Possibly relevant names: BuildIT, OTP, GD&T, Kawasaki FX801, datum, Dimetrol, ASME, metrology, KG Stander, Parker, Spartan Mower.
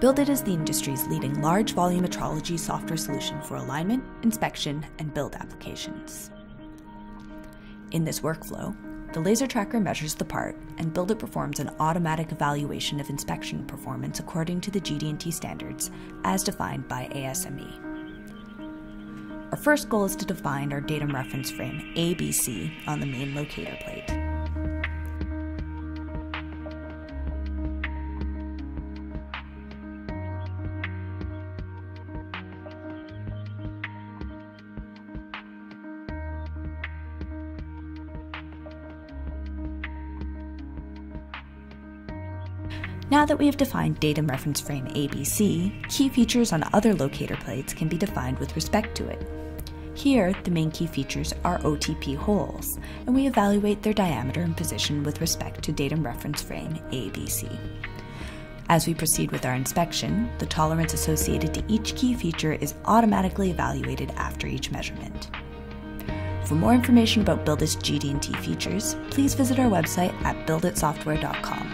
BuildIT is the industry's leading large volume metrology software solution for alignment, inspection, and build applications. In this workflow, the laser tracker measures the part, and BuildIT performs an automatic evaluation of inspection performance according to the GD&T standards as defined by ASME. Our first goal is to define our datum reference frame ABC on the main locator plate. Now that we have defined datum reference frame ABC, key features on other locator plates can be defined with respect to it. Here, the main key features are OTP holes, and we evaluate their diameter and position with respect to datum reference frame ABC. As we proceed with our inspection, the tolerance associated to each key feature is automatically evaluated after each measurement. For more information about BuildIT's GD&T features, please visit our website at builditsoftware.com.